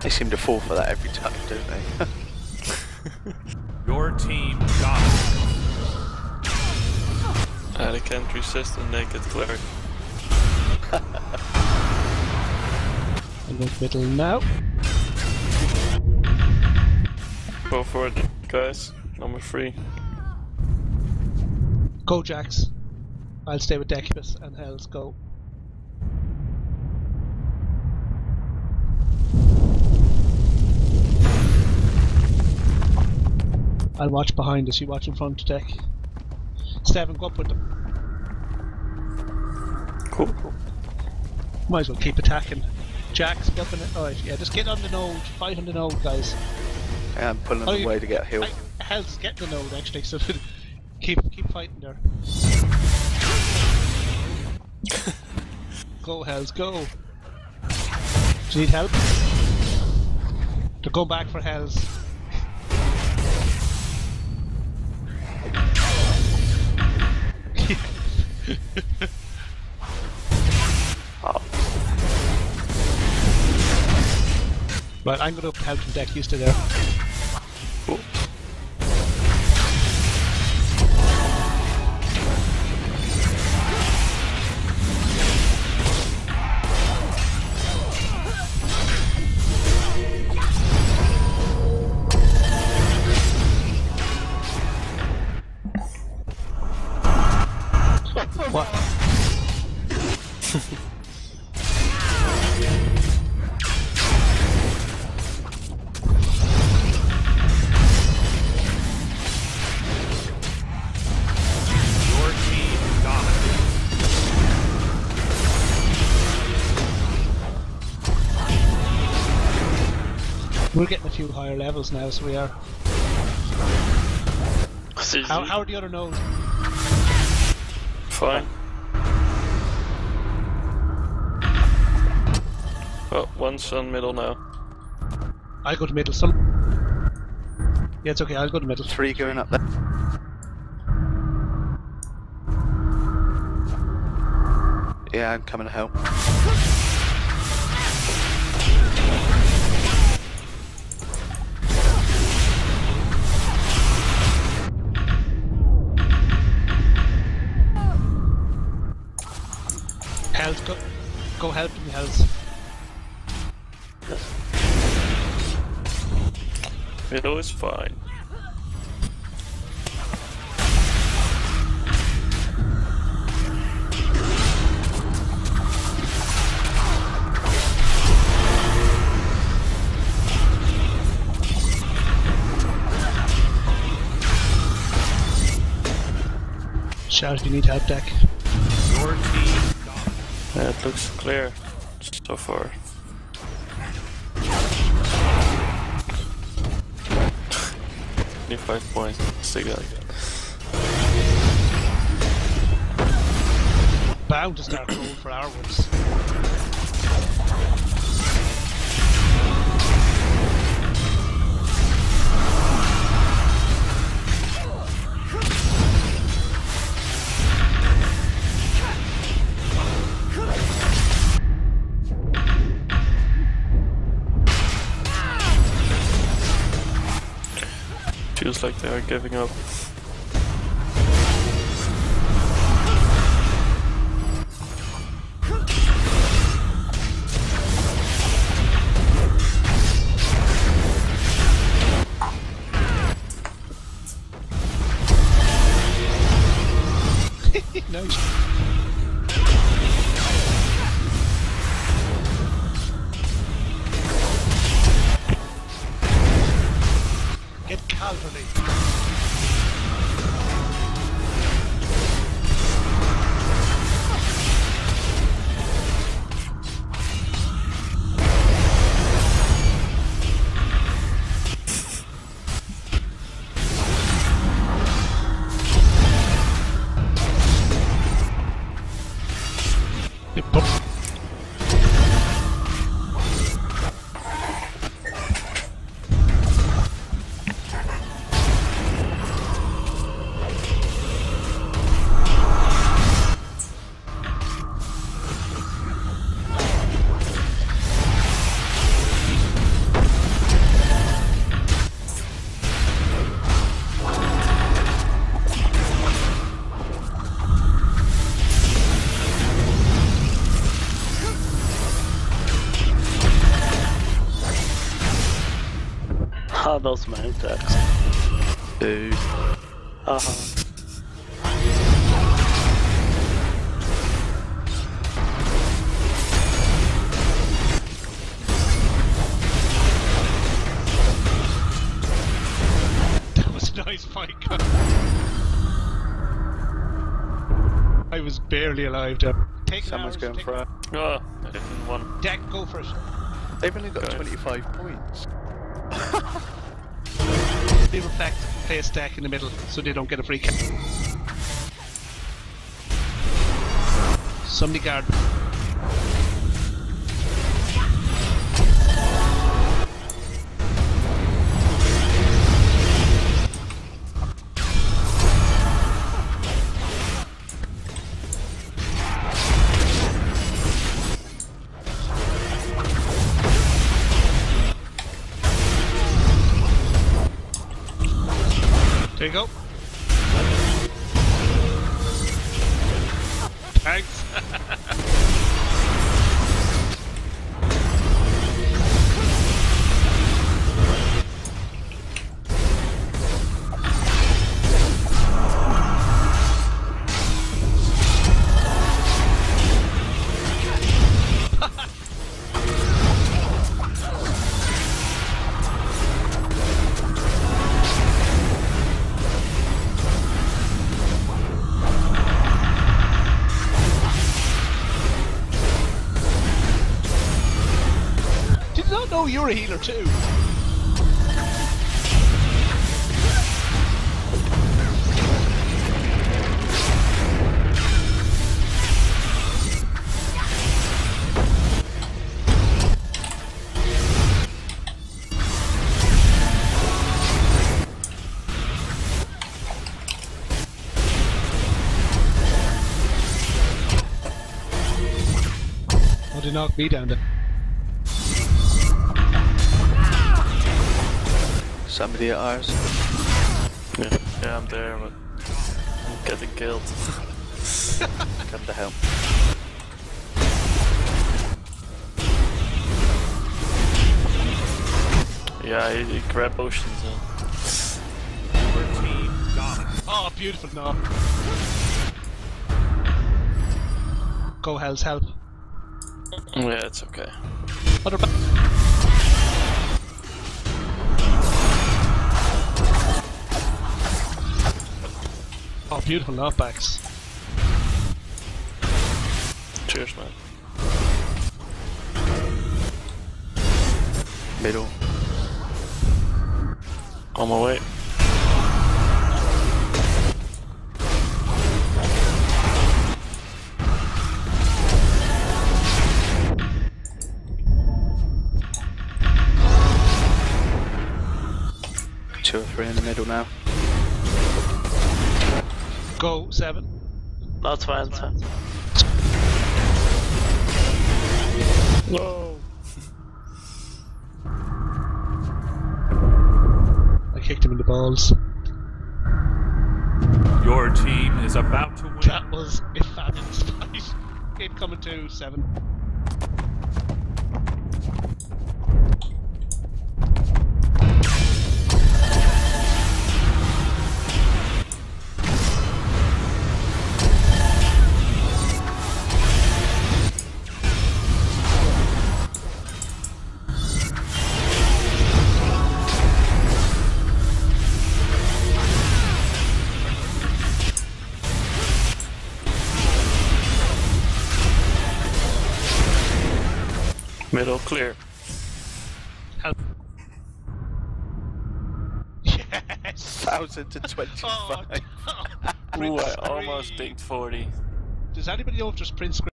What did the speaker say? They seem to fall for that every time, don't they? Your team got it. I can't resist a naked cleric. I'm going to battle now. Go for it, guys. Number 3. Go, Jax. I'll stay with Decubus and Hells. Go. I'll watch behind us, you watch in front of Deck. Seven, go up with them. Cool. Might as well keep attacking. Jack's up in it. Alright, yeah, just get on the node. Fight on the node, guys. Yeah, I'm pulling them away to get healed. Hell's getting the node, actually, so keep fighting there. Go, Hells, go. Do you need help? They're going back for Hells. Oh. Right, I'm gonna help him Deck used to there. Cool. What? We're getting a few higher levels now, so we are. How are the other nodes? Fine. Well, one's on middle now. I'll go to middle. Yeah, it's okay, I'll go to middle. 3 going up there. Yeah, I'm coming to help. Go help me, Hells. Middle is fine. Shout if you need help, Deck. Your team. Yeah, it looks clear so far. Only 5 points, still got it. Bound to start rolling for our ones. Feels like they are giving up. Nice. Get Calvary. Oh, those mount attacks. Dude. That was a nice fight, guys. I was barely alive there. Someone's going for it. Oh, I didn't want. Deck, go for it. They've only got 25 points. They were back to play a stack in the middle so they don't get a free kick. Somebody guard. There you go. Thanks. No, you're a healer too. Oh, they knocked me down there. Somebody at ours. Yeah, I'm there, but I'm getting killed. Come to help. Yeah, he grabbed potions and... Your team got it. Oh, beautiful, no. Go Hell's help. Yeah, it's okay. Other back. Oh, beautiful knockbacks. Cheers, man. Middle. On my way. Two or three in the middle now. Go, Seven. That's fine, Seven. No! I kicked him in the balls. Your team is about to win. That was a fabulous fight. Keep coming to, Seven. Middle clear. Help. Yes! 1000 to 25. Oh, oh. Ooh, I almost digged 40. Does anybody know if there's print screen?